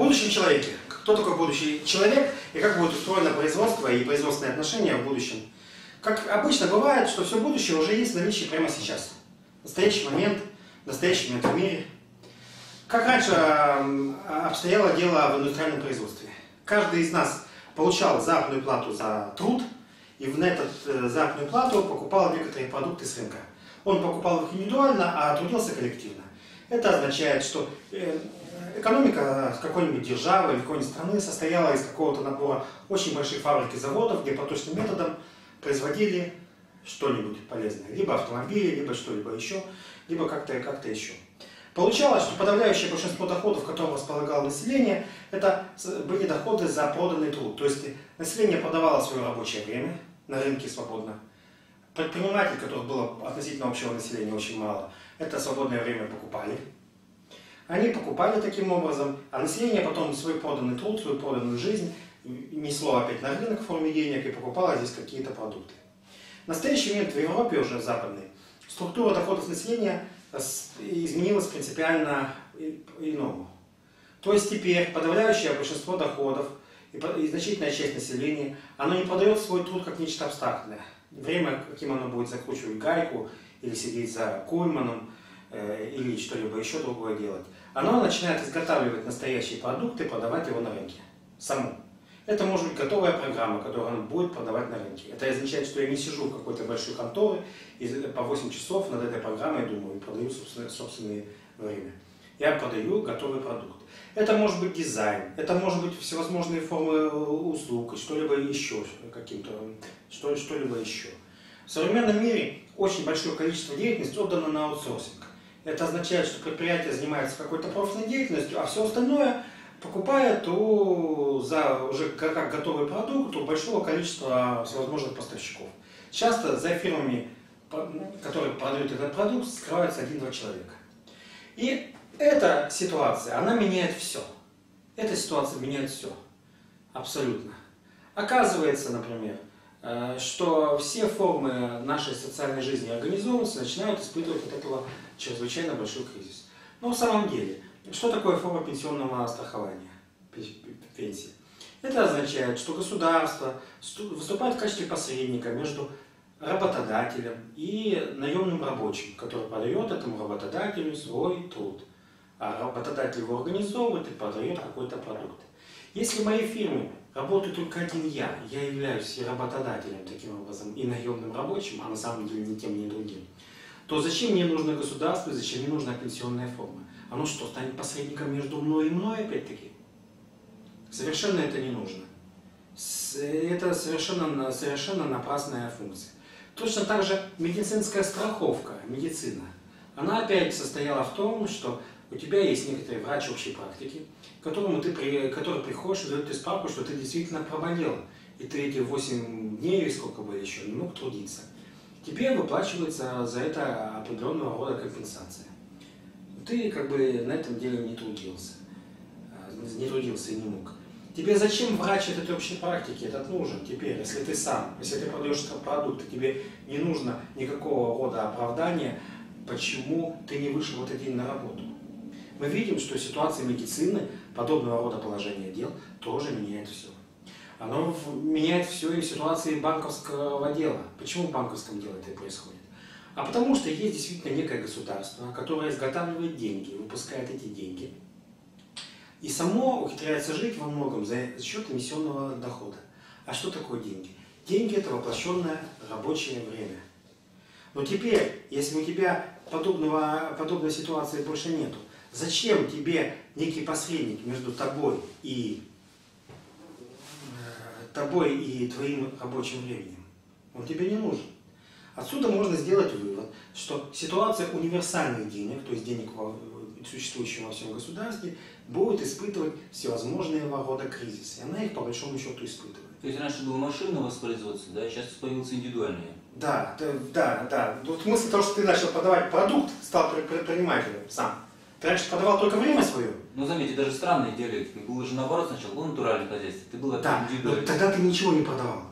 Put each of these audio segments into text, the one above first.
будущем человеке. Кто такой будущий человек и как будет устроено производство и производственные отношения в будущем. Как обычно бывает, что все будущее уже есть в наличии прямо сейчас. В настоящий момент в мире. Как раньше обстояло дело в индустриальном производстве. Каждый из нас получал заработную плату за труд и на эту заработную плату покупал некоторые продукты с рынка. Он покупал их индивидуально, а трудился коллективно. Это означает, что экономика какой-нибудь державы или какой-нибудь страны состояла из какого-то набора очень больших фабрик и заводов, где по точным методам производили что-нибудь полезное. Либо автомобили, либо что-либо еще, либо как-то еще. Получалось, что подавляющее большинство доходов, которым располагало население, это были доходы за проданный труд. То есть население продавало свое рабочее время на рынке свободно. Предпринимателей, которых было относительно общего населения очень мало, это свободное время покупали. Они покупали таким образом, а население потом свой проданный труд, свою проданную жизнь несло опять на рынок в форме денег и покупало здесь какие-то продукты. В настоящий момент в Европе уже западной структура доходов населения изменилась принципиально иному. То есть теперь подавляющее большинство доходов и значительная часть населения, оно не продает свой труд как нечто абстрактное. Время, каким оно будет закручивать гайку, или сидеть за кульманом, или что-либо еще другое делать. Оно начинает изготавливать настоящие продукты, продавать его на рынке. Само. Это может быть готовая программа, которую оно будет продавать на рынке. Это означает, что я не сижу в какой-то большой конторе и по 8 часов над этой программой думаю и продаю собственное время. Я продаю готовый продукт. Это может быть дизайн, это может быть всевозможные формы услуг, что-либо еще, что-либо еще. В современном мире очень большое количество деятельности отдано на аутсорсинг. Это означает, что предприятие занимается какой-то профильной деятельностью, а все остальное покупает за уже как готовый продукт у большого количества всевозможных поставщиков. Часто за фирмами, которые продают этот продукт, скрывается один-два человека. И эта ситуация, она меняет все. Эта ситуация меняет все. Абсолютно. Оказывается, например, что все формы нашей социальной жизни и организованности начинают испытывать от этого чрезвычайно большой кризис. Но в самом деле, что такое форма пенсионного страхования? Пенсии. Это означает, что государство выступает в качестве посредника между работодателем и наемным рабочим, который продает этому работодателю свой труд. А работодатель его организовывает и продает какой-то продукт. Если в моей фирме работаю только один я являюсь и работодателем таким образом, и наемным рабочим, а на самом деле ни тем, ни другим, то зачем мне нужно государство, зачем мне нужна пенсионная форма? Оно что, станет посредником между мной и мной опять-таки? Совершенно это не нужно. Это совершенно напрасная функция. Точно так же медицинская страховка, медицина, она опять состояла в том, что у тебя есть некоторый врач общей практики, который приходишь и дает тебе справку, что ты действительно проболел. И ты эти 8 дней, или сколько бы еще, не мог трудиться. Тебе выплачивается за это определенного рода компенсация. Ты как бы на этом деле не трудился и не мог. Тебе зачем врач этой общей практики, этот нужен теперь, если ты сам, если ты продаешь продукт, тебе не нужно никакого рода оправдания, почему ты не вышел в этот день на работу. Мы видим, что ситуация медицины, подобного рода положение дел, тоже меняет все. Оно меняет все и в ситуации банковского дела. Почему в банковском деле это происходит? А потому что есть действительно некое государство, которое изготавливает деньги, выпускает эти деньги. И само ухитряется жить во многом за счет эмиссионного дохода. А что такое деньги? Деньги – это воплощенное рабочее время. Но теперь, если у тебя подобной ситуации больше нету, зачем тебе некий посредник между тобой и твоим рабочим временем? Он тебе не нужен. Отсюда можно сделать вывод, что ситуация универсальных денег, то есть денег, существующего во всем государстве, будет испытывать всевозможные рода кризисы. И она их по большому счету испытывает. То есть раньше было машинное воспроизводство, да, сейчас появился индивидуальное. Да. Вот мысль того, что ты начал продавать продукт, стал предпринимателем сам. Ты раньше продавал только время свое. Ну заметьте, даже странные делали. Ты был же наоборот сначала, был натуральное хозяйство, ты был индивидуальный. Да, тогда ты ничего не продавал.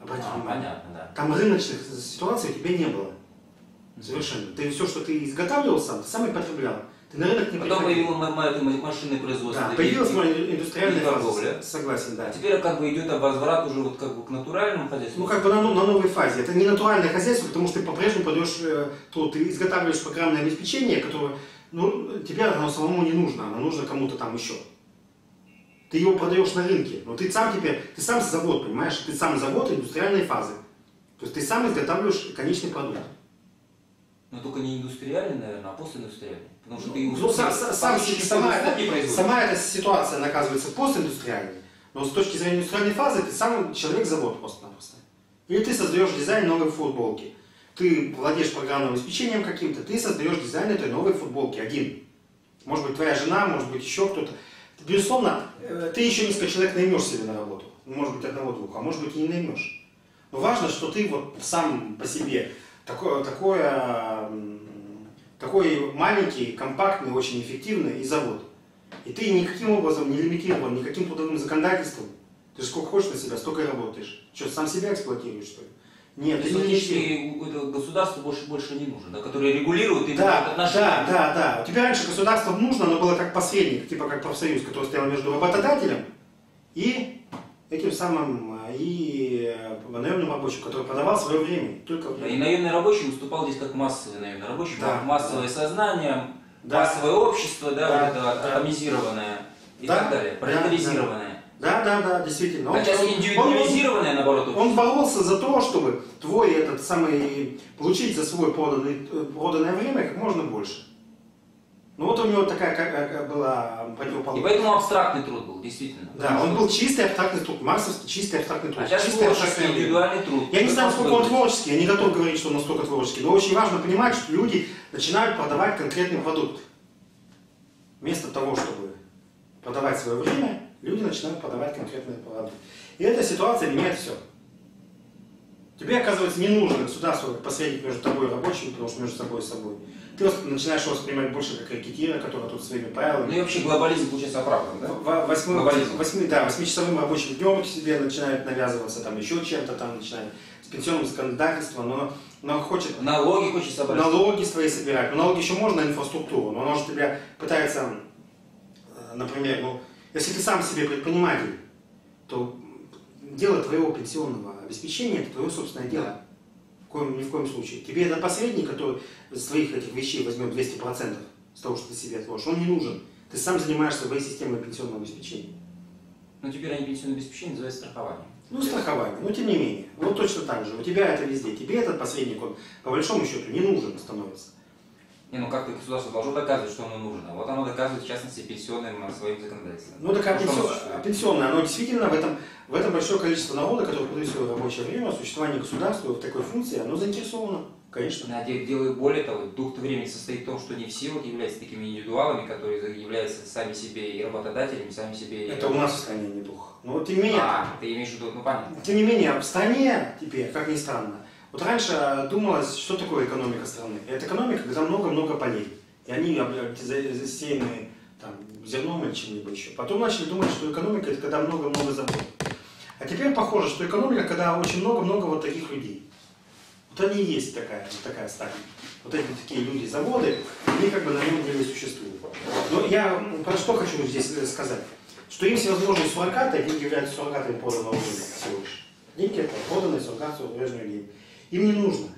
Обратите внимание. Понятно, да. Там рыночных ситуаций у тебя не было. Совершенно. Ты все, что ты изготавливал сам, ты сам и потреблял. Ты на рынок не потом приходил. Потом появилась машины производства. Да, появилась индустриальная торговля. Согласен, да. Теперь как бы идет возврат уже вот как бы к натуральному хозяйству. Ну как бы на новой фазе. Это не натуральное хозяйство, потому что ты по-прежнему подаешь труд, ты изготавливаешь программное обеспечение, которое, ну, тебе оно самому не нужно, оно нужно кому-то там еще. Ты его продаешь на рынке, но ты сам теперь, ты сам завод, понимаешь, ты сам завод индустриальной фазы. То есть ты сам изготавливаешь конечный продукт. Но только не индустриальный, наверное, а постиндустриальный. Потому что ты его... Ну, сама эта ситуация наказывается постиндустриальной, но с точки зрения индустриальной фазы ты сам человек-завод просто-напросто. Или ты создаешь дизайн новой футболки. Ты владеешь программным обеспечением каким-то, ты создаешь дизайн этой новой футболки один. Может быть, твоя жена, может быть, еще кто-то. Безусловно, ты еще несколько человек наймешь себе на работу. Может быть, одного-двух, а может быть, и не наймешь. Но важно, что ты вот сам по себе такой маленький, компактный, очень эффективный и завод. И ты никаким образом не лимитирован, никаким трудовым законодательством. Ты же сколько хочешь на себя, столько и работаешь. Что, сам себя эксплуатируешь, что ли? Нет, ты не государство больше не нужно, да, которое регулирует и отношения. Да. Тебе раньше государство нужно, оно было как посредник, типа как профсоюз, который стоял между работодателем и этим самым наемным рабочим, который продавал свое время. Только... Да, и наемный рабочий выступал здесь как массовый наемный рабочий, да, массовое сознание, массовое общество, да, атомизированное и так далее, парализированное. Да, действительно. Он, сейчас индивидуализированное, наоборот. Он боролся за то, чтобы твой этот самый получить за свое проданное время как можно больше. Ну вот у него такая как была противоположность. И поэтому абстрактный труд был, действительно. Да, он был чистый абстрактный труд, марксовский чистый абстрактный труд. А сейчас чистый творческий, индивидуальный труд. Я не знаю, сколько он творческий, я не готов говорить, что он настолько творческий, но очень важно понимать, что люди начинают продавать конкретный продукт. Вместо того, чтобы продавать свое время, люди начинают подавать конкретные продукты. И эта ситуация меняет все. Тебе, оказывается, не нужно государство посредить между тобой и рабочим, потому что между собой и собой. Ты начинаешь его воспринимать больше как рекетира, который тут своими правилами... Ну и вообще глобализм получается оправдан, да? Восьмичасовым рабочим днем к себе начинают навязываться, там еще чем-то там начинают, с пенсионным законодательством, но хочет... Налоги хочет собрать. Налоги свои собирать. Но налоги еще можно на инфраструктуру, но оно же тебя пытается, например, ну... Если ты сам себе предприниматель, то дело твоего пенсионного обеспечения – это твое собственное дело. Ни в коем случае. Тебе этот посредник, который с твоих этих вещей возьмет 200% с того, что ты себе отложишь, он не нужен. Ты сам занимаешься своей системой пенсионного обеспечения. Но теперь они пенсионное обеспечение называют страхованием. Ну, страхование, но тем не менее. Вот точно так же. У тебя это везде. Тебе этот посредник, он по большому счету не нужен становится. Не, ну как-то государство должно доказывать, что оно нужно. Вот оно доказывает, в частности, пенсионным своим законодательством. Ну так а пенсионное, оно действительно в этом большое количество народа, которое продает свое рабочее время, существование государства в такой функции, оно заинтересовано, конечно. Делаю более того, дух-то времени состоит в том, что не все вот являются такими индивидуалами, которые являются сами себе и работодателями, сами себе и... Это у нас в стране не дух. Но вот, тем не менее... Ты имеешь в виду, ну понятно. Тем не менее, в стране теперь, как ни странно, вот раньше думалось, что такое экономика страны. Это экономика, когда много-много полей. И они засеяны там, зерном или чем-либо еще. Потом начали думать, что экономика – это когда много-много заводов. А теперь похоже, что экономика, когда очень много-много вот таких людей. Вот они и есть такая стадия. Вот эти такие люди-заводы, они как бы на нем деле существуют. Но я про что хочу здесь сказать. Что им всевозможные суррогаты, деньги являются суррогатами проданного рынка всего лишь. Деньги – это проданные суррогаты, зарубежные деньги. Им не нужно.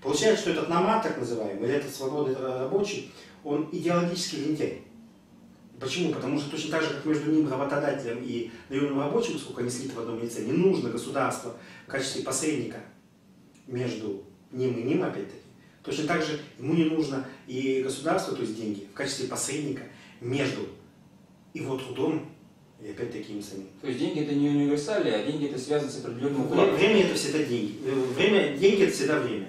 Получается, что этот номад, так называемый, или этот свободный рабочий, он идеологически лентяй. Почему? Потому что точно так же, как между ним, работодателем и наемным рабочим, сколько они слиты в одном лице, не нужно государство в качестве посредника между ним и ним, опять-таки. Точно так же ему не нужно и государство, то есть деньги, в качестве посредника между его трудом и опять-таки им самим. То есть деньги это не универсальные, а деньги это связано с определенным уклоном. Время это всегда деньги. Деньги это всегда время.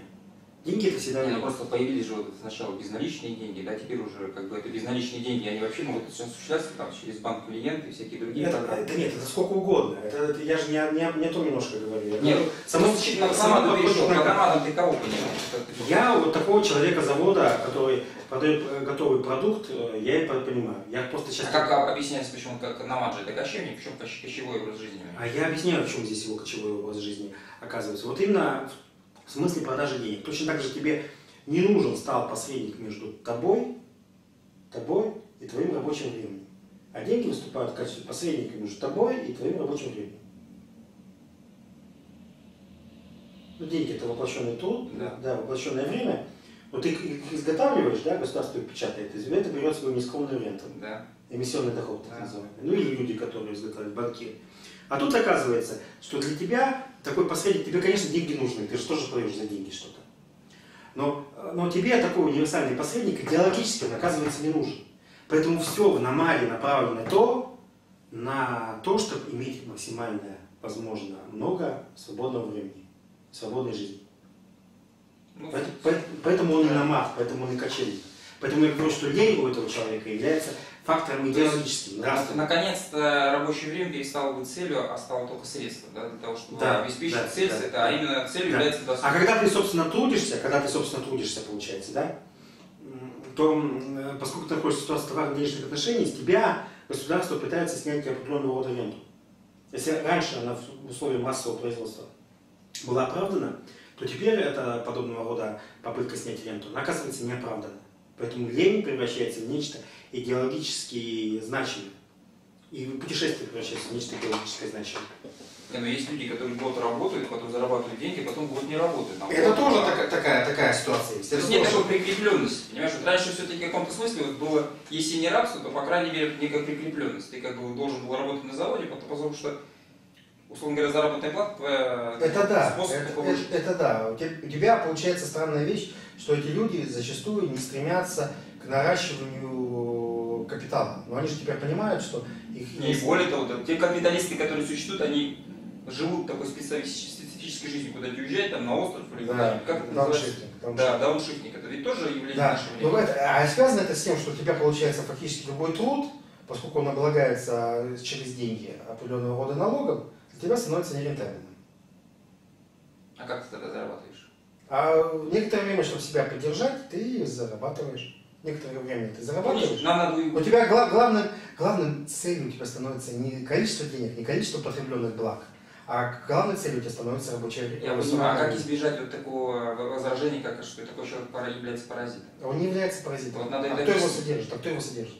Деньги это всегда время. Просто появились же вот сначала безналичные деньги, да, теперь уже как бы это безналичные деньги, они вообще могут осуществляться там, через банк клиента и всякие другие программы. Да нет, это сколько угодно. Это я же не о том немножко говорю. Нет, сама ты пришел, наркоманом ты кого понимаешь? Я вот такого человека-завода, который продает готовый продукт, я и понимаю. Я просто сейчас... А как объясняется, почему как намад же это кочевник, в чем кочевой образ жизни? А я объясняю, в чем здесь его кочевой образ жизни оказывается. Вот именно в смысле продажи денег. Точно так же тебе не нужен стал посредник между тобой тобой и твоим рабочим временем. А деньги выступают в качестве посредника между тобой и твоим рабочим временем. Ну, деньги – это воплощенный труд, да, воплощенное время. Вот ты их изготавливаешь, да, государство их печатает, из это берет свою нескромную ренту, да. Эмиссионный доход, так называемый. Ну и люди, которые изготавливают, банкиры. А тут оказывается, что для тебя такой посредник, тебе, конечно, деньги нужны, ты же тоже продаешь за деньги что-то. Но тебе такой универсальный посредник идеологически он, оказывается, не нужен. Поэтому все в намаре направлено на то, чтобы иметь максимально, возможно, много свободного времени, свободной жизни. Ну, поэтому он и намар, поэтому он и кочевник. Поэтому я говорю, что лень у этого человека является фактором идеологическим. Наконец-то рабочее время перестало быть целью, а стало только средством, да, для того, чтобы обеспечить цель, а именно целью является досуг. А когда ты, собственно, трудишься, получается, да, то, поскольку ты находишься в ситуации товарно-денежных отношений, с тебя государство пытается снять определенного рода ренту. Если раньше она в условиях массового производства была оправдана, то теперь это подобного рода попытка снять ренту, она оказывается неоправданна. Поэтому лень превращается в нечто идеологически значимое. И путешествие превращается в нечто идеологическое значимое. Но есть люди, которые год работают, потом зарабатывают деньги, потом год не работают. Это тоже такая ситуация есть. Это нет такой прикрепленности. Понимаешь, вот раньше все-таки в каком-то смысле вот было, если не рабство, то, по крайней мере, некая прикрепленность. Ты как бы должен был работать на заводе, потому что, условно говоря, заработная плата твоя... У тебя получается странная вещь, что эти люди зачастую не стремятся к наращиванию капитала. Но они же теперь понимают, что их... И более того, те капиталисты, которые существуют, они живут такой специфической жизнью, куда-нибудь уезжают, там, на остров или куда-нибудь. Как это называется? Да, дауншифтинг. Это ведь тоже явление нашего времени. А связано это с тем, что у тебя получается фактически любой труд, поскольку он облагается через деньги определенного рода налогом, для тебя становится нерентабельным. А как ты тогда зарабатываешь? А некоторое время, чтобы себя поддержать, ты зарабатываешь. Некоторое время ты зарабатываешь. У тебя главной целью у тебя становится не количество денег, не количество потребленных благ, а главной целью у тебя становится рабочее время. А как избежать вот такого возражения, как что такой человек является паразитом? Он не является паразитом. Вот кто его содержит?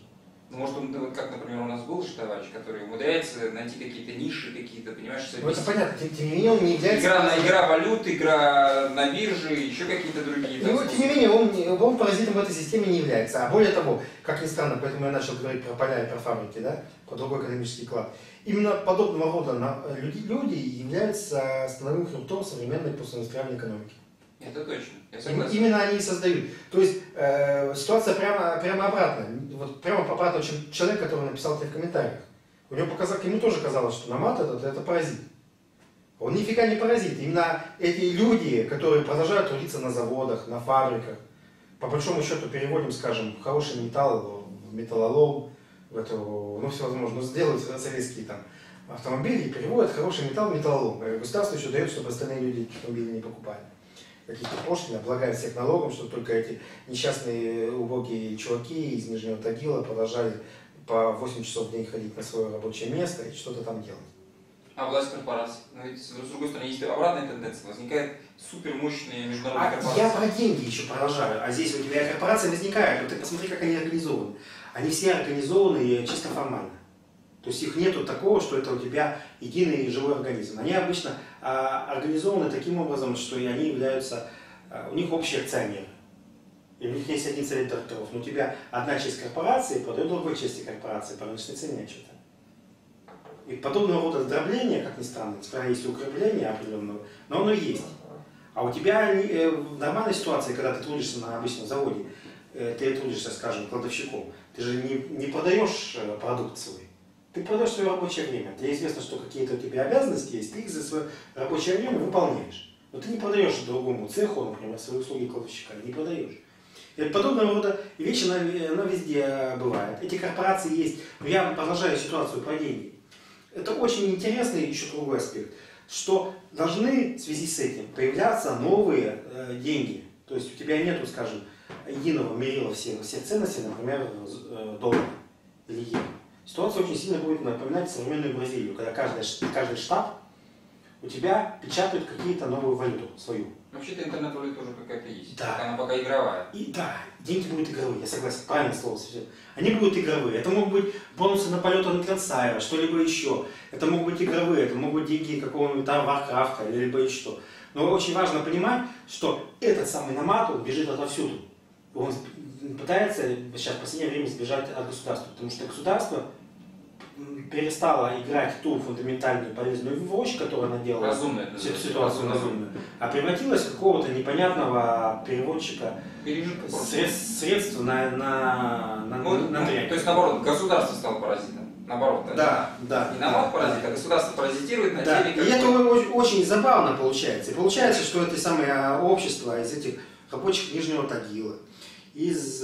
Ну, может, он, как, например, у нас был же товарищ, который умудряется найти какие-то ниши, какие-то, понимаешь, что... Ну, это понятно, тем не менее он не является... Игра валют, игра на бирже, еще какие-то другие... Ну, тем не менее, он паразитом в этой системе не является. А более того, как ни странно, поэтому я начал говорить про поля и про фабрики, да, про другой экономический клад. Именно подобного рода люди являются становым хребтом современной постиндустриальной экономики. Это точно. Именно они и создают. То есть ситуация прямо обратная. Вот прямо обратно, чем человек, который написал тебе в комментариях. У него ему тоже казалось, что намат этот – это паразит. Он нифига не паразит. Именно эти люди, которые продолжают трудиться на заводах, на фабриках, по большому счету переводим, скажем, хороший металл в металлолом, в эту, ну, всевозможно, сделают советские там автомобили и переводят хороший металл в металлолом. Государство еще дает, чтобы остальные люди автомобили не покупали. Какие-то пошлины, облагают всех налогом, чтобы только эти несчастные убогие чуваки из Нижнего Тагила продолжали по 8 часов в день ходить на свое рабочее место и что-то там делать. А власть корпораций? Но ведь, с другой стороны, есть обратная тенденция, возникает супермощные международные корпорации. Я про деньги еще продолжаю, а здесь у тебя корпорации возникают, вот ты посмотри, как они организованы. Они все организованы чисто формально. То есть их нету такого, что это у тебя единый живой организм. Они обычно организованы таким образом, что и они являются, у них общий акционер. И у них есть один совет директоров. Но у тебя одна часть корпорации продает другой части корпорации по рыночной цене что-то. И подобного рода раздробления, как ни странно, есть укрепление определенного, но оно есть. А у тебя в нормальной ситуации, когда ты трудишься на обычном заводе, ты трудишься, скажем, кладовщиком, ты же не продаешь продукт свой. Ты продаешь свое рабочее время. Тебе известно, что какие-то у тебя обязанности есть, ты их за свое рабочее время выполняешь. Но ты не продаешь другому цеху, например, свои услуги кладовщика, не продаешь. И подобного рода вещи, она везде бывает. Эти корпорации есть. Но я продолжаю ситуацию про деньги. Это очень интересный еще другой аспект, что должны в связи с этим появляться новые деньги. То есть у тебя нету, скажем, единого мерила всех ценностей, например, доллара или евро. Ситуация очень сильно будет напоминать современную Бразилию, когда каждый штат у тебя печатают какие-то новую валюту свою. Вообще-то интернет-валюта уже какая-то есть. Да. Она пока игровая. И да, деньги будут игровые, я согласен, правильное слово совсем. Они будут игровые. Это могут быть бонусы на полеты на трансайра, что-либо еще. Это могут быть игровые, это могут быть деньги какого-нибудь там Варкрафта, либо еще. Но очень важно понимать, что этот самый намат, он бежит отовсюду. Он пытается сейчас в последнее время сбежать от государства, потому что государство перестала играть ту фундаментальную полезную вещь, которую она делала, ситуацию разумную, а превратилась в какого-то непонятного переводчика средств на трек. То есть наоборот, государство стало паразитом. Наоборот, да. Не наоборот паразит, а государство паразитирует на теле. И это очень забавно получается. И получается, что это самое общество из этих рабочих Нижнего Тагила, из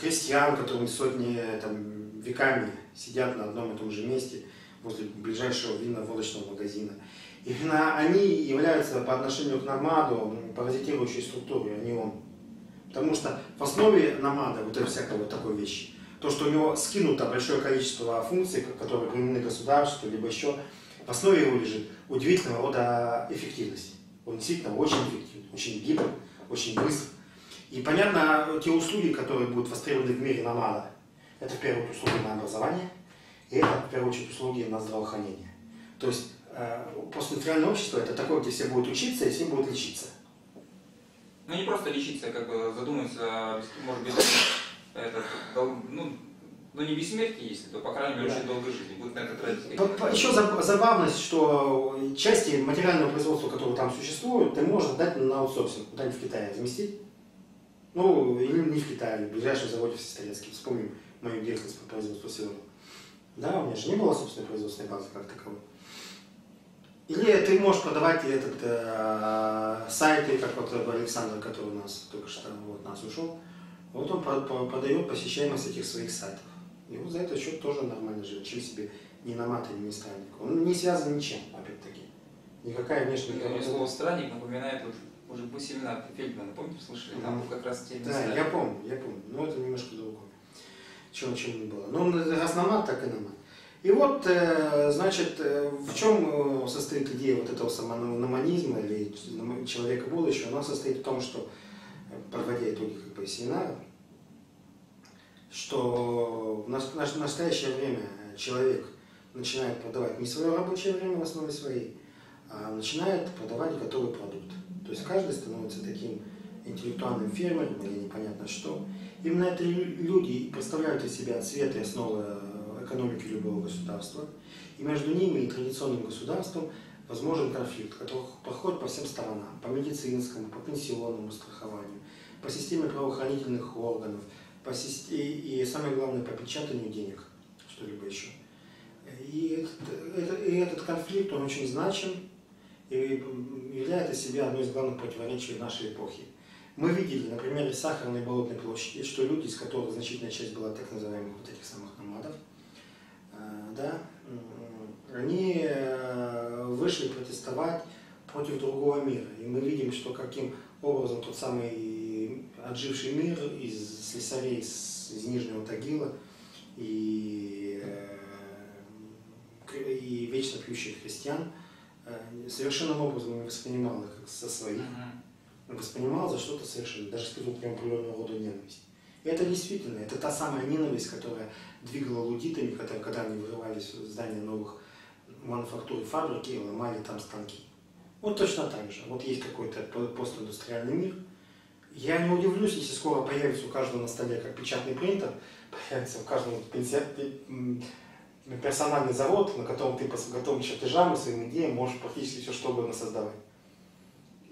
крестьян, которым сотни там, веками сидят на одном и том же месте возле ближайшего винно-водочного магазина. Именно они являются по отношению к намаду паразитирующей структурой, а не он. Потому что в основе намада вот этой всякой вот такой вещи, то, что у него скинуто большое количество функций, которые применены государству, либо еще, в основе его лежит удивительного рода эффективность. Он действительно очень эффективен, очень гибок, очень быстр. И понятно, те услуги, которые будут востребованы в мире намада, это в первую очередь услуги на образование, и это в первую очередь услуги на здравоохранение. То есть постиндустриальное общество это такое, где все будут учиться и все будут лечиться. Ну не просто лечиться, как бы задуматься, может быть, ну не бессмертие, если то, по крайней мере, очень долгой жизни. Будут на это тратить. Еще забавность, что части материального производства, которые там существуют, ты можешь отдать на аутсорсинг, куда-нибудь в Китае заместить. Ну, или не в Китае, в ближайшем заводе в Сестрецке. Вспомним мою деятельность по производству сегодня. Да, у меня же не было собственной производственной базы как таковой. Или ты можешь продавать этот сайты, как вот Александр, который у нас только что вот, нас ушел. Вот он продает посещаемость этих своих сайтов. И вот за этот счет тоже нормально живет. Чем себе не намат или не странник. Он не связан ничем, опять-таки. Никакая внешняя работа. Слово странник напоминает уже бы семинар Фельдмана, помните, слышали? Там был как раз термин. Да, я помню. Но это немножко другое. Чем не было. Но он раз намат, так и намат. И вот, значит, в чем состоит идея вот этого самономанизма или человека будущего? Она состоит в том, что, подводя итоги как бы семинара, что в настоящее время человек начинает продавать не свое рабочее время в основе своей, а начинает продавать готовый продукт. То есть каждый становится таким интеллектуальным фермером или непонятно что. Именно это люди представляют из себя цвет и основы экономики любого государства. И между ними и традиционным государством возможен конфликт, который проходит по всем сторонам. По медицинскому, по пенсионному страхованию, по системе правоохранительных органов, и самое главное, по печатанию денег, что-либо еще. И этот конфликт, он очень значим. И является себя одной из главных противоречий нашей эпохи. Мы видели, например, сахарной болотной площади, что люди, из которых значительная часть была так называемых вот этих самых намадов, да, они вышли протестовать против другого мира. И мы видим, что каким образом тот самый отживший мир из слесарей из Нижнего Тагила и вечно пьющих христиан совершенным образом не воспринимал их как со своих, воспринимал за что-то совершенно, даже с каким-то определенного рода ненависть. И это действительно, это та самая ненависть, которая двигала лудитами, когда они вырывались в здания новых мануфактур и фабрик и ломали там станки. Вот точно так же. Вот есть какой-то постиндустриальный мир. Я не удивлюсь, если скоро появится у каждого на столе как печатный принтер, появится у каждого персональный завод, на котором ты по готовым чертежам и своим идеям можешь практически все что угодно создавать.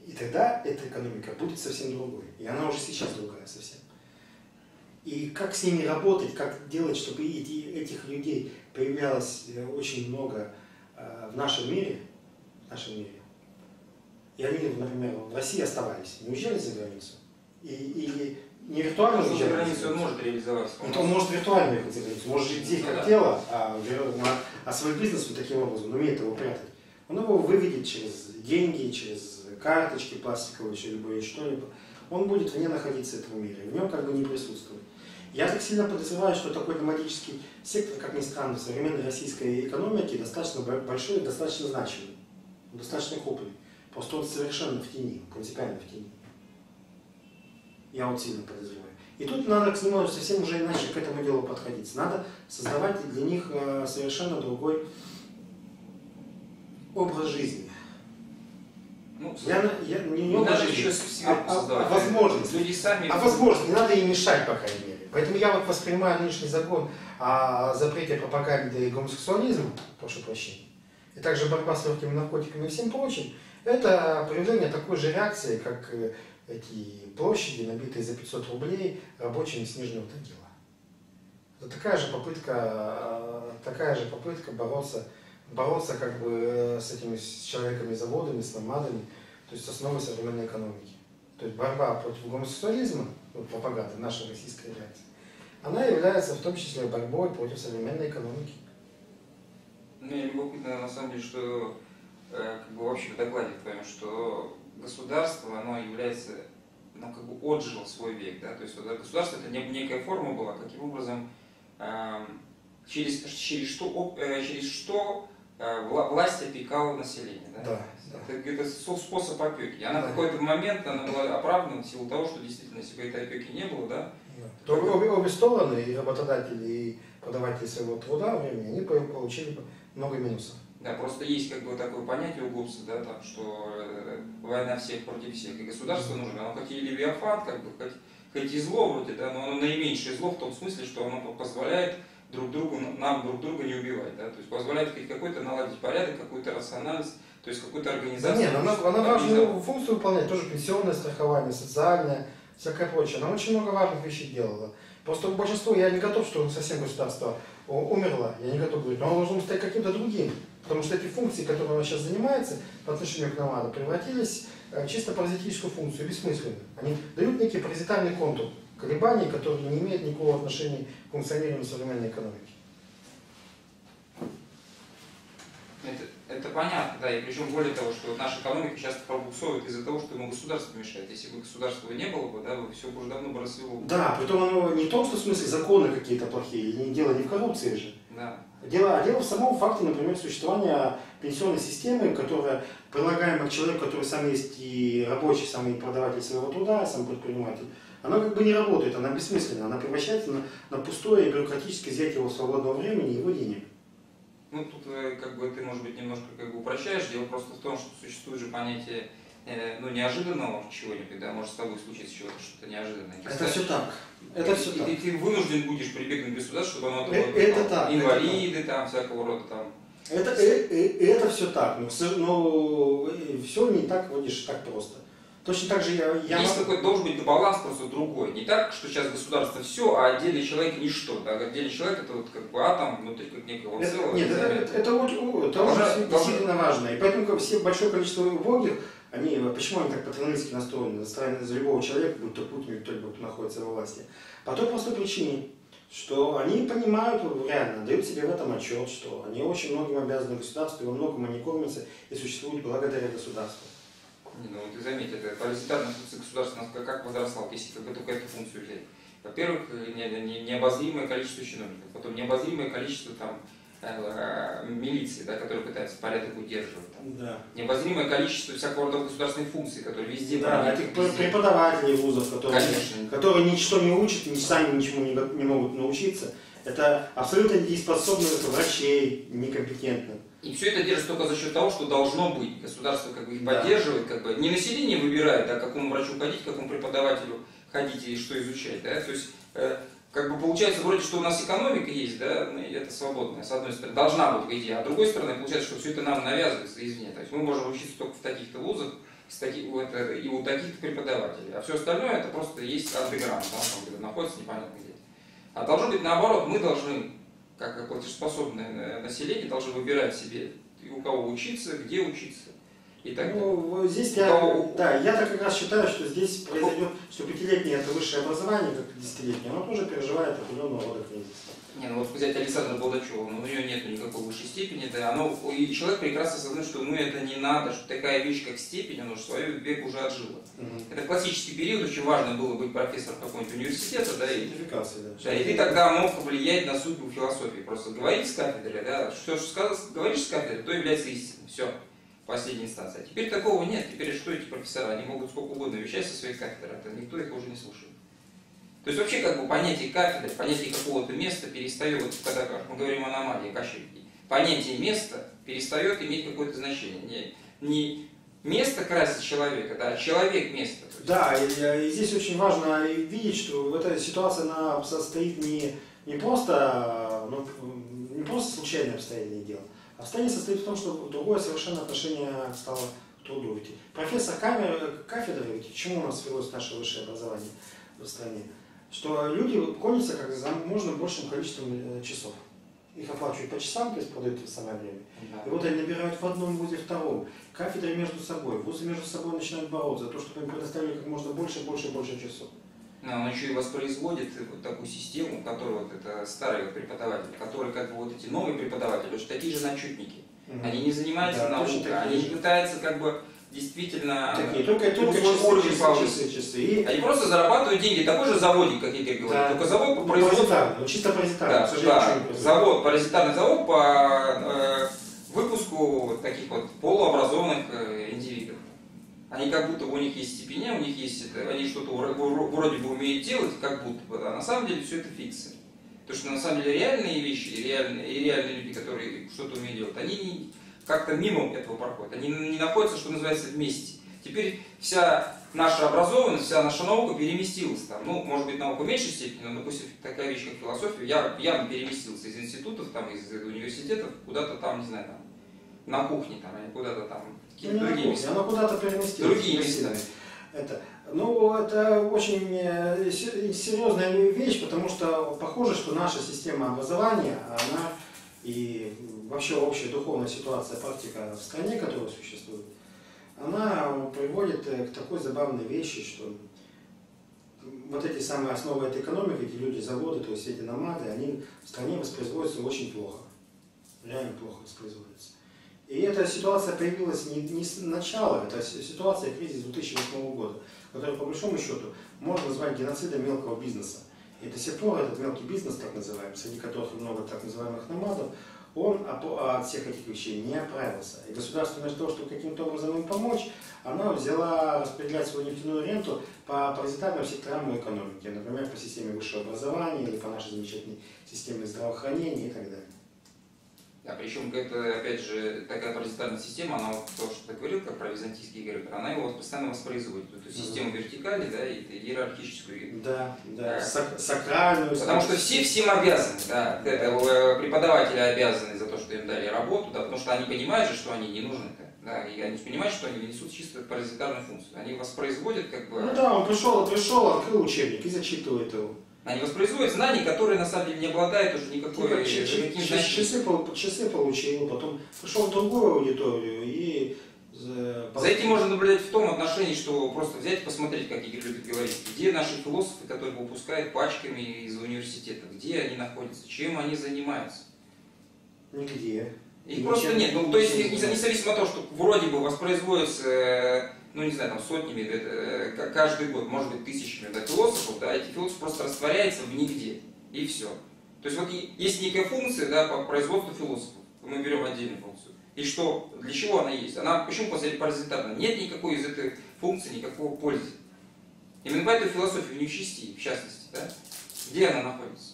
И тогда эта экономика будет совсем другой. И она уже сейчас другая совсем. И как с ними работать, как делать, чтобы этих людей появлялось очень много в нашем мире. И они, например, в России оставались, не уезжали за границу. Или не виртуально за границу он может реализоваться. Он может виртуально их за границу, может жить здесь как тело, а свой бизнес вот таким образом умеет его прятать. Он его выведет через деньги, через карточки пластиковые, через что-либо. Он будет вне находиться этого мира, в нем как бы не присутствует. Я так сильно подозреваю, что такой тематический сектор, как ни странно, в современной российской экономике достаточно большой и достаточно значимый. достаточно копий. Просто он совершенно в тени, принципиально в тени. Я вот сильно подозреваю. И тут надо к нему совсем уже иначе к этому делу подходить. Надо создавать для них совершенно другой образ жизни. Ну, не образ жизни, а возможность. Люди сами... А возможность, не надо им мешать, по крайней мере. Поэтому я вот воспринимаю нынешний закон о запрете пропаганды и гомосексуализма, прошу прощения, и также борьба с легкими наркотиками и всем прочим, это проявление такой же реакции, как эти площади, набитые за 500 рублей рабочими с Нижнего Тагила. Это такая же попытка бороться как бы с этими человеками-заводами, с намадами, то есть с основой современной экономики. То есть борьба против гомосексуализма, вот пропаганда, наша российская реакция, она является в том числе борьбой против современной экономики. Ну, я могу сказать, на самом деле, что как бы вообще в докладе твоем, что государство, оно является, оно как бы отжило свой век, да, то есть государство это некая форма была, каким образом, через что власть опекала население, да? Да. Это способ опеки. Она в какой-то момент она была оправдана в силу того, что действительно, если бы этой опеки не было, да? То обе стороны, и работодатели, и подаватели своего труда, времени, они получили много минусов. Да, просто есть как бы такое понятие у Гоббса, да, там, что война всех против всех, и государство нужно, оно хоть и левиафан, как бы, хоть и зло вроде, да, но оно наименьшее зло в том смысле, что оно позволяет друг друга не убивать, да, то есть позволяет хоть какой-то наладить порядок, какую-то рациональность, то есть какую-то организацию. Да нет, она важную функцию выполняет, тоже пенсионное страхование, социальное, всякое прочее, она очень много важных вещей делала. Просто большинство, я не готов, что совсем государство умерло, я не готов говорить, но оно должно стать каким-то другим. Потому что эти функции, которыми она сейчас занимается по отношению к намаду, превратились в чисто паразитическую функцию, бессмысленную. Они дают некий паразитальный контур колебаний, которые не имеют никакого отношения к функционированию современной экономики. Это понятно, да, и причем более того, что наша экономика часто пробуксовывает из-за того, что ему государство мешает. Если бы государства не было бы, да, все бы уже давно бы расцвело. Да, притом оно не в том, что в смысле законы какие-то плохие, и дело не в коррупции же. Да. Дело в самом факте, например, существования пенсионной системы, которая прилагаема к человеку, который сам есть и рабочий, сам и продаватель своего труда, сам предприниматель. Она как бы не работает, она бессмысленна, она превращается на пустое бюрократическое изъятие его свободного времени и его денег. Ну, тут как бы ты, может быть, немножко как бы упрощаешь. Дело просто в том, что существует же понятие неожиданного чего-нибудь, да, может с тобой случиться чего-то, что-то неожиданное. Это все так. И ты вынужден будешь прибегнуть к государству, чтобы оно там, инвалиды, там, всякого рода там. Это все так, но все не так, видишь, так просто. Точно так же Есть какой-то должен быть баланс просто другой. Не так, что сейчас государство все, а отдельный человек ничто. Да? Отдельный человек это вот как бы атом внутри как некого целого. Нет, это уже действительно важно. И поэтому как все большое количество убогих, почему они так патрональски настроены за любого человека, будь то Путин или кто-либо, кто находится во власти? По той простой причине, что они понимают, реально, дают себе в этом отчет, что они очень многим обязаны государству, и во многом они кормятся и существуют благодаря государству. Ну, ты заметь, это паразитарная функция государства как возросла, если как бы только эту функцию взять. Во-первых, необозримое количество чиновников, потом необозримое количество там, милиции, да, которые пытаются порядок удерживать. Там. Да. Необозримое количество всякого рода государственных функций, которые везде... Да, этих преподавателей вузов, которые ничто не учат и сами ничему не могут научиться. Это абсолютно недееспособных врачей, некомпетентных. И все это держится только за счет того, что должно быть. Государство как бы их поддерживает, как бы не население выбирает, да, к какому врачу ходить, к какому преподавателю ходить и что изучать. Да? То есть, как бы получается, вроде что у нас экономика есть, да, ну, это свободная, с одной стороны, должна быть идея, а с другой стороны, получается, что все это нам навязывается извне. То есть мы можем учиться только в таких-то вузах и у таких-то преподавателей. А все остальное это просто есть андеграунд, там находится непонятно где. А должно быть наоборот, мы должны. Как платежеспособное население должно выбирать себе, у кого учиться, где учиться и так далее. Ну, здесь я как раз считаю, что здесь произойдет, что 5-летнее это высшее образование, как 10-летнее, оно тоже переживает определенного рода кризиса. Не, ну вот взять Александра Болдачева, но у нее нет никакой высшей степени, да, и человек прекрасно осознает, что ну это не надо, что такая вещь, как степень, она свой век уже отжила. Это классический период, очень важно было быть профессором какого-нибудь университета, да, и ты тогда мог повлиять на судьбу философии. Просто говорить с кафедры, да, что говоришь с кафедры, то является истиной. Все. последней инстанции. А теперь такого нет. Теперь что эти профессора? Они могут сколько угодно вещать со своей кафедры, а никто их уже не слушает. То есть вообще как бы понятие кафедры, понятие какого-то места перестает, вот, когда мы говорим о аномалии, кошельки, понятие места перестает иметь какое-то значение. Не место красит человека, да, а человек место. Да, и здесь очень важно видеть, что эта ситуация она состоит не просто случайное обстояние дела, а обстояние состоит в том, что другое совершенно отношение стало к труду. Ведь профессор кафедры, ведь к чему у нас свелось наше высшее образование в стране? Что люди конятся как за можно большим количеством часов. Их оплачивают по часам, то есть продают в самое время. Да. И вот они набирают в одном вузе, в втором. Кафедры между собой, вузы между собой начинают бороться за то, чтобы им предоставили как можно больше часов. Но он еще и воспроизводит вот такую систему, которая вот это старый вот преподаватель, который как бы вот эти новые преподаватели, уже такие же начутники. Угу. Они не занимаются наукой, они не пытаются как бы действительно часы. Они просто зарабатывают деньги. Такой же заводик, как я тебе говорил. Да. Только завод по производству. Паразитарный, чисто паразитарный. Да, да. Завод, паразитарный завод по выпуску таких вот полуобразованных индивидов. Они как будто у них есть степени, у них есть это, они что-то вроде бы умеют делать, как будто бы, да. На самом деле все это фикция. Потому что на самом деле реальные вещи и реальные люди, которые что-то умеют делать, они не как-то мимо этого проходят. Они не находятся, что называется, вместе. Теперь вся наша образованность, вся наша наука переместилась там. Ну, может быть, наука в меньшей степени, но, допустим, такая вещь, как философия, явно переместился из институтов, там, из университетов, куда-то там, не знаю, там, на кухне, там, или куда-то там, какие-то другие места. Она куда-то переместилась. Другие места. Это очень серьезная вещь, потому что похоже, что наша система образования, она и вообще общая духовная ситуация, практика в стране, которая существует, она приводит к такой забавной вещи, что вот эти самые основы этой экономики, эти люди-заводы, то есть эти номады, они в стране воспроизводятся очень плохо. Реально плохо воспроизводятся. И эта ситуация появилась не с начала, это ситуация кризиса 2008 года, которая по большому счету можно назвать геноцидом мелкого бизнеса. И до сих пор этот мелкий бизнес, так называемый, среди которых много так называемых номадов, он от всех этих вещей не оправился. И государство вместо того, чтобы каким-то образом им помочь, оно взяло распределять свою нефтяную ренту по паразитарным секторам экономики, например, по системе высшего образования или по нашей замечательной системе здравоохранения и так далее. Да, причем, это, опять же, такая паразитарная система, она вот то, что ты говорил, как про византийский Игорь, она его постоянно воспроизводит. Эту систему вертикали, да, и иерархическую. Да, да. Сакральную. Потому что всем обязаны, да. Это, преподаватели обязаны за то, что им дали работу, да, потому что они понимают же, что они не нужны. Да, и они понимают, что они несут чисто паразитарную функцию. Они воспроизводят как бы... Ну да, он пришел, открыл учебник и зачитывает его. Они воспроизводят знания, которые на самом деле не обладают уже никакой... Часы получил, потом пришел в другую аудиторию и... За этим можно наблюдать в том отношении, что просто взять и посмотреть, как Игорь любит говорить, где наши философы, которые выпускают пачками из университета, где они находятся, чем они занимаются. Нигде. Их просто нет. Ну, то есть, независимо от того, что вроде бы воспроизводятся... ну не знаю, там сотнями, каждый год, может быть, тысячами философов, да, эти философы просто растворяются в нигде, и все. То есть вот есть некая функция, да, по производству философов, мы берем отдельную функцию, и что, для чего она есть? Она почему после паразитарна? Нет никакой из этой функции, никакого пользы. Именно поэтому философия в нечистии, в частности, да, где она находится?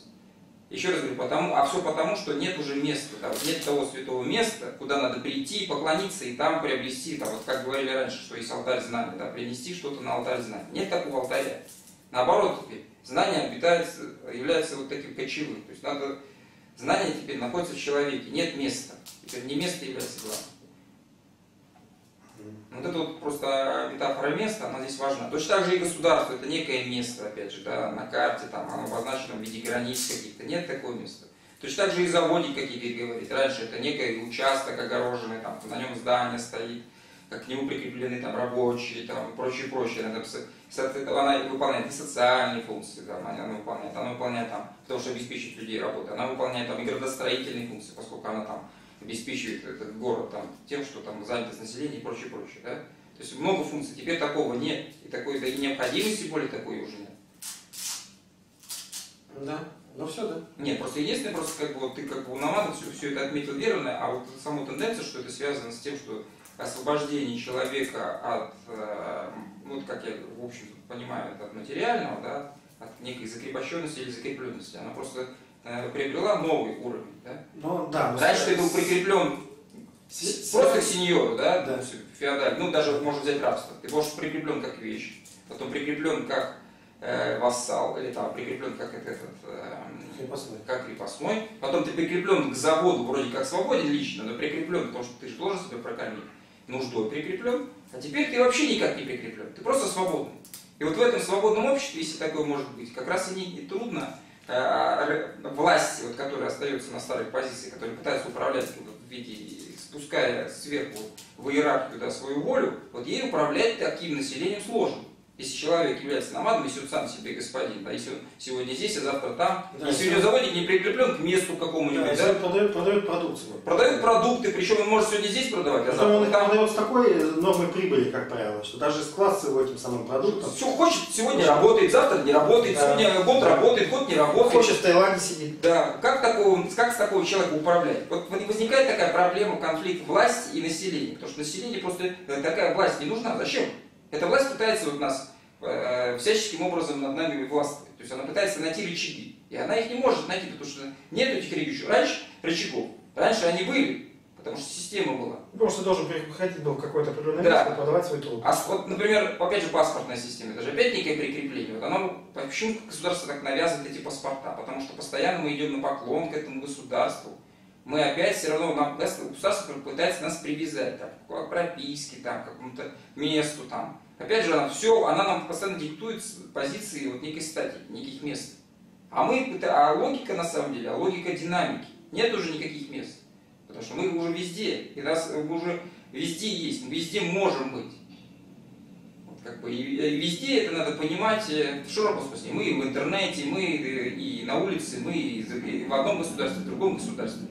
Еще раз говорю, все потому, что нет уже места, да, нет того святого места, куда надо прийти, поклониться и там приобрести, там, вот как говорили раньше, что есть алтарь знания, да, принести что-то на алтарь знания. Нет такого алтаря. Наоборот, теперь знание является вот таким кочевым. То есть знание теперь находится в человеке, нет места. Теперь не место является главным. Вот это вот просто метафора места, она здесь важна. Точно так же и государство, это некое место, опять же, да, на карте, там, оно обозначено в виде границ каких-то, нет такого места. Точно так же и заводик, как Игорь говорит, раньше это некий участок огороженный, там, на нем здание стоит, как к нему прикреплены там рабочие, там, прочее. Она выполняет и социальные функции, там, она выполняет там, потому что обеспечивает людей работу, она выполняет там и градостроительные функции, поскольку она там обеспечивает этот город там, тем, что там занятость населения и прочее. Да? То есть много функций. Теперь такого нет. И такой необходимости более такой уже нет. Да. Ну все, да. Нет, просто единственное, просто как бы вот ты как бы у намада все это отметил верно, а вот саму тенденцию, что это связано с тем, что освобождение человека от, ну, как я, в общем понимаю, это от материального, да, от некой закрепощенности или закрепленности. Она просто приобрела новый уровень. Да? Ну, да, раньше ты был прикреплен просто к сеньору, да, да. Феодаль, ну даже можно взять рабство. Ты можешь прикреплен как вещь, потом прикреплен как вассал, или там прикреплен как крепостной, потом ты прикреплен к заводу, вроде как свободен лично, но прикреплен, потому что ты же должен себя прокормить, нуждой прикреплен, а теперь ты вообще никак не прикреплен, ты просто свободный. И вот в этом свободном обществе, если такое может быть, как раз и не трудно власти, вот, которые остаются на старых позициях, которые пытаются управлять в виде, спуская сверху в иерархию, да, свою волю, вот ей управлять таким населением сложно. Если человек является намадом, если он сам себе господин, да, если он сегодня здесь, а завтра там, да, если он заводит не прикреплен к месту какому-нибудь, да, да? Продают продукцию. Продают продукты, причем он может сегодня здесь продавать, а завтра он там. Продает с такой нормой прибыли, как правило, что даже склад с его этим самым продуктом. Все хочет, сегодня работает, завтра не работает, да. Сегодня год работает, год не работает. Хочет в Таиланде сидеть. Да, как с такого человека управлять? Вот возникает такая проблема, конфликт власти и населения, потому что население просто, такая власть не нужна, зачем? Эта власть пытается вот нас всяческим образом над нами властвовать. То есть она пытается найти рычаги. И она их не может найти, потому что нет этих рычагов. Раньше они были, потому что система была. Потому что должен приходить был какой-то определенный место, продавать свой труд. А вот, например, опять же паспортная система, это же опять некое прикрепление. Вот оно, почему государство так навязывает эти паспорта? Потому что постоянно мы идем на поклон к этому государству. Мы опять все равно, государство пытается нас привязать там, к прописке, там, к какому-то месту. Там. Опять же, она нам постоянно диктует позиции вот, некой статьи, неких мест. А логика на самом деле, логика динамики. Нет уже никаких мест. Потому что мы уже везде, и нас уже везде есть, мы везде можем быть. Вот, как бы, и везде это надо понимать в широком смысле. Мы в интернете, мы и на улице, мы и в одном государстве, в другом государстве.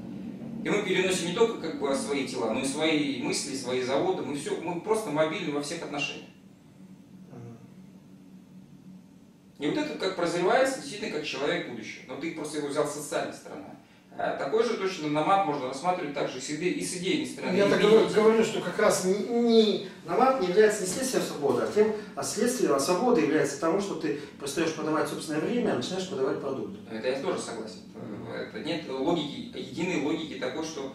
И мы переносим не только как бы свои тела, но и свои мысли, свои заводы. Мы все, мы просто мобильны во всех отношениях. И вот это как прозревается действительно как человек будущего. Но ты просто его взял с социальной стороны. А такой же точно номад можно рассматривать также и с идейной стороны. Я так говорю, что как раз номад не является не следствием свободы, а следствием свободы является тому, что ты перестаешь продавать собственное время, а начинаешь продавать продукт. Это я тоже согласен. Это нет логики, единой логики такой, что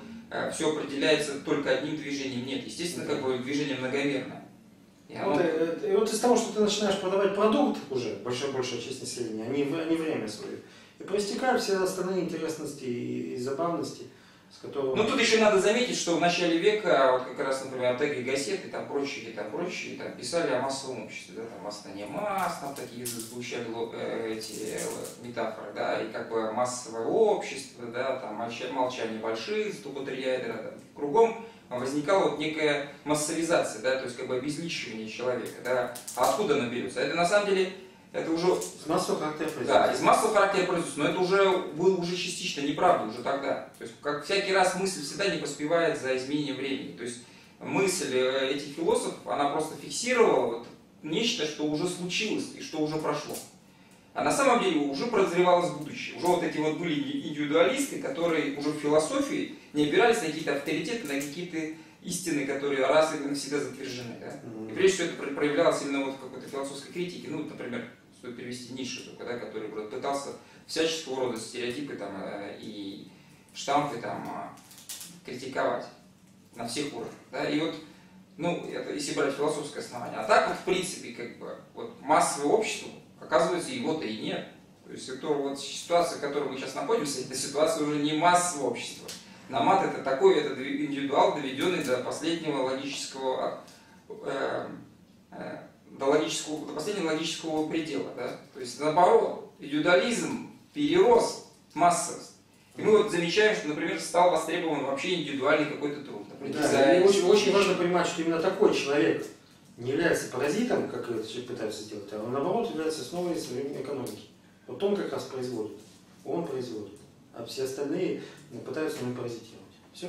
все определяется только одним движением. Нет, естественно, как бы движение многомерное. И вот из того, что ты начинаешь продавать продукт уже, большая часть населения, а не время свое, и проистекают все остальные интересности и забавности, с которыми... Ну, тут еще надо заметить, что в начале века, вот как раз, например, атаки газеты и там прочие, там писали о массовом обществе, да, там масса не масс, там такие звучали эти метафоры, да, и как бы массовое общество, да, там молчание больших, зуботряедра, да, кругом возникала вот некая массовизация, да, то есть как бы обезличивание человека, да, а откуда она берется? Это на самом деле... Это уже из массового характера производится. Да, из массового характера производится, но это уже было частично неправда уже тогда. То есть, как всякий раз мысль всегда не поспевает за изменением времени. То есть мысль этих философов, она просто фиксировала вот нечто, что уже случилось и что уже прошло. А на самом деле уже прозревалось будущее. Уже вот эти вот были индивидуалисты, которые уже в философии не опирались на какие-то авторитеты, на какие-то истины, которые раз и навсегда затвержены. Да? И прежде всего это проявлялось именно вот в какой-то философской критике. Ну, например, чтобы перевести Ницше, да, который пытался всяческого рода стереотипы там, и штампы там, критиковать на всех уровнях. Да? И вот, ну, это если брать философское основание. А так вот, в принципе, как бы, вот массовое общество, оказывается, его-то и нет. То есть это, вот, ситуация, в которой мы сейчас находимся, это ситуация уже не массового общества. Номад — это такой это индивидуал, доведенный до последнего логического... до последнего логического предела. Да? То есть, наоборот, индивидуализм перерос массовость. И мы вот замечаем, что, например, стал востребован вообще индивидуальный какой-то труд. Например, да, очень важно понимать, что именно такой человек не является паразитом, как пытаются сделать, а он, наоборот, является основой современной экономики. Вот он как раз производит, а все остальные пытаются на него паразитировать. Все.